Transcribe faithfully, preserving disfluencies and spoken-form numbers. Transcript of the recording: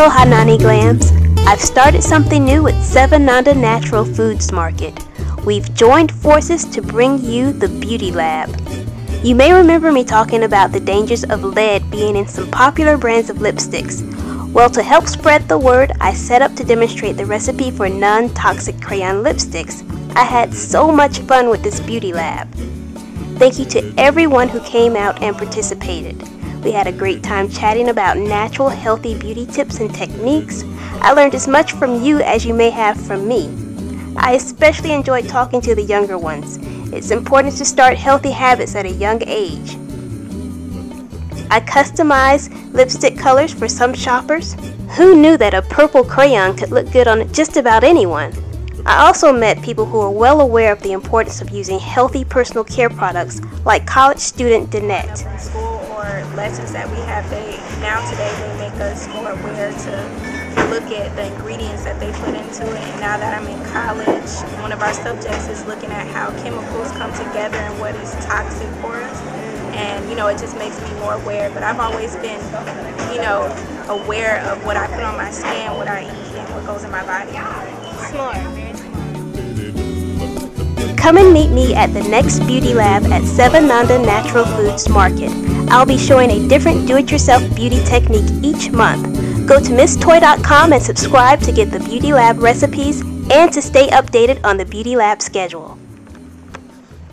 Hello Hanani Glams! I've started something new at Sevananda Natural Foods Market. We've joined forces to bring you the Beauty Lab. You may remember me talking about the dangers of lead being in some popular brands of lipsticks. Well, to help spread the word, I set up to demonstrate the recipe for non-toxic crayon lipsticks. I had so much fun with this Beauty Lab. Thank you to everyone who came out and participated. We had a great time chatting about natural, healthy beauty tips and techniques. I learned as much from you as you may have from me. I especially enjoyed talking to the younger ones. It's important to start healthy habits at a young age. I customized lipstick colors for some shoppers. Who knew that a purple crayon could look good on just about anyone? I also met people who are well aware of the importance of using healthy personal care products, like college student Danette. Lessons that we have, they now today they make us more aware to look at the ingredients that they put into it. And now that I'm in college, one of our subjects is looking at how chemicals come together and what is toxic for us. And you know, it just makes me more aware. But I've always been, you know, aware of what I put on my skin, what I eat, and what goes in my body. Smart, very smart. Come and meet me at the next Beauty Lab at Sevananda Natural Foods Market. I'll be showing a different do-it-yourself beauty technique each month. Go to Miss Toi dot com and subscribe to get the Beauty Lab recipes and to stay updated on the Beauty Lab schedule.